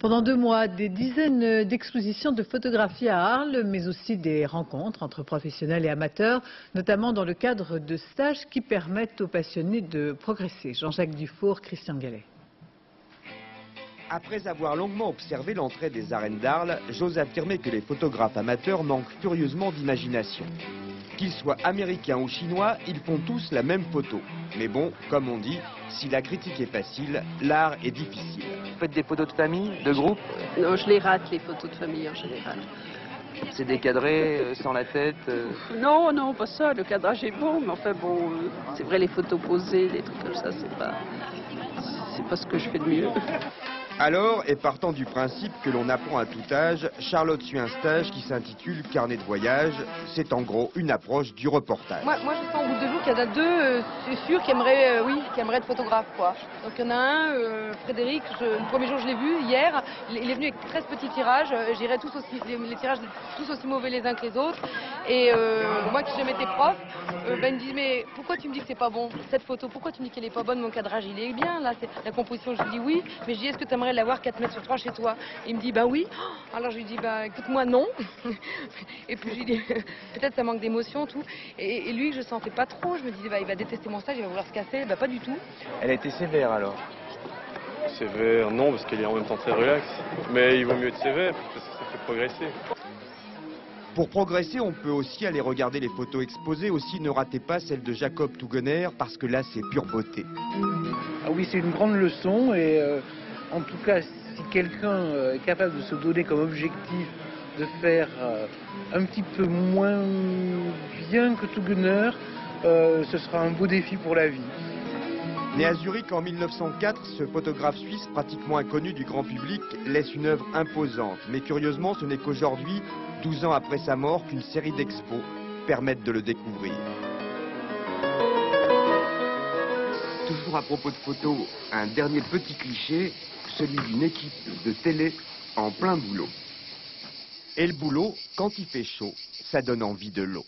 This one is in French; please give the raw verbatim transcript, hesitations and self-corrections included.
Pendant deux mois, des dizaines d'expositions de photographie à Arles, mais aussi des rencontres entre professionnels et amateurs, notamment dans le cadre de stages qui permettent aux passionnés de progresser. Jean-Jacques Dufour, Christian Gallet. Après avoir longuement observé l'entrée des arènes d'Arles, j'ose affirmer que les photographes amateurs manquent furieusement d'imagination. Qu'ils soient américains ou chinois, ils font tous la même photo. Mais bon, comme on dit, si la critique est facile, l'art est difficile. Vous faites des photos de famille, de groupe? Non, je les rate, les photos de famille en général. C'est décadré, euh, sans la tête euh... Non, non, pas ça, le cadrage est bon, mais enfin bon, euh, c'est vrai, les photos posées, des trucs comme ça, c'est pas, c'est pas ce que je fais de mieux. Alors, et partant du principe que l'on apprend à tout âge, Charlotte suit un stage qui s'intitule « Carnet de voyage ». C'est en gros une approche du reportage. Moi, moi je sens au bout de deux jours qu'il y en a deux, euh, c'est sûr, qui aimeraient, euh, oui, qui aimeraient être photographe, quoi. Donc il y en a un, euh, Frédéric, je, le premier jour je l'ai vu, hier, il est venu avec treize petits tirages, euh, j'irais tous aussi, les, les tirages tous aussi mauvais les uns que les autres. Et euh, moi qui jamais été prof, euh, ben, il me dit « mais pourquoi tu me dis que c'est pas bon, cette photo, pourquoi tu me dis qu'elle est pas bonne, mon cadrage il est bien, là, c'est la composition ?» Je lui dis « oui », mais je dis « est-ce que tu aimerais l'avoir quatre mètres sur trois chez toi ?» Il me dit bah oui. Alors je lui dis bah écoute-moi non. Et puis je lui dis peut-être ça manque d'émotion tout. Et, et lui je sentais pas trop. Je me disais bah il va détester mon stage, il va vouloir se casser. Bah pas du tout. Elle a été sévère alors? Sévère non parce qu'elle est en même temps très relaxe. Mais il vaut mieux être sévère parce que ça fait progresser. Pour progresser, on peut aussi aller regarder les photos exposées. Aussi, ne ratez pas celle de Jakob Tuggener parce que là c'est pure beauté. Ah oui, c'est une grande leçon et. Euh... En tout cas, si quelqu'un est capable de se donner comme objectif de faire un petit peu moins bien que Tuggener, euh, ce sera un beau défi pour la vie. Né à Zurich en mille neuf cent quatre, ce photographe suisse pratiquement inconnu du grand public laisse une œuvre imposante. Mais curieusement, ce n'est qu'aujourd'hui, douze ans après sa mort, qu'une série d'expos permettent de le découvrir. Toujours à propos de photos, un dernier petit cliché, celui d'une équipe de télé en plein boulot. Et le boulot, quand il fait chaud, ça donne envie de l'eau.